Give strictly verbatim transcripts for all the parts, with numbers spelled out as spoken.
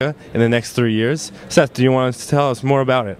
in the next three years. Seth, do you want to tell us more about it?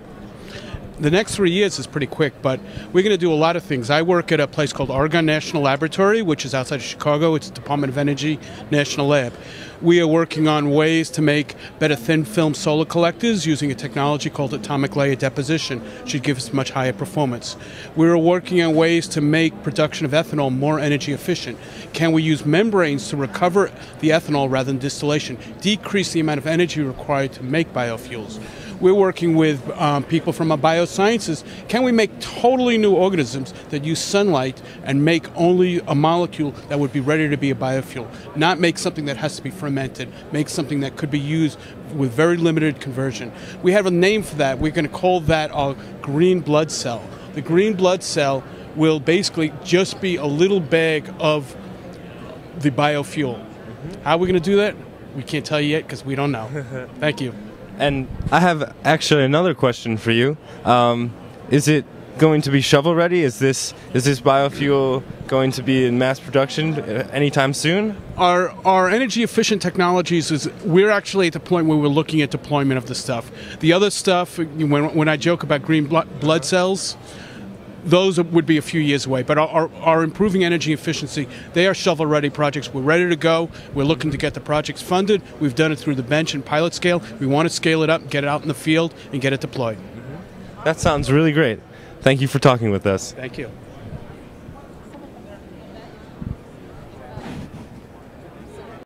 The next three years is pretty quick, but we're going to do a lot of things. I work at a place called Argonne National Laboratory, which is outside of Chicago. It's the Department of Energy National Lab. We are working on ways to make better thin-film solar collectors using a technology called atomic layer deposition. It should give us much higher performance. We are working on ways to make production of ethanol more energy efficient. Can we use membranes to recover the ethanol rather than distillation, decrease the amount of energy required to make biofuels? We're working with um, people from biosciences. Can we make totally new organisms that use sunlight and make only a molecule that would be ready to be a biofuel? Not make something that has to be fermented, make something that could be used with very limited conversion. We have a name for that. We're going to call that our green blood cell. The green blood cell will basically just be a little bag of the biofuel. How are we going to do that? We can't tell you yet because we don't know. Thank you. And I have actually another question for you. Um, is it going to be shovel ready? Is this is this biofuel going to be in mass production anytime soon? Our our energy efficient technologies is we're actually at the point where we're looking at deployment of the stuff. The other stuff, when when I joke about green blood cells, those would be a few years away, but our, our, our improving energy efficiency, they are shovel-ready projects. We're ready to go. We're looking to get the projects funded. We've done it through the bench and pilot scale. We want to scale it up, get it out in the field, and get it deployed. That sounds really great. Thank you for talking with us. Thank you.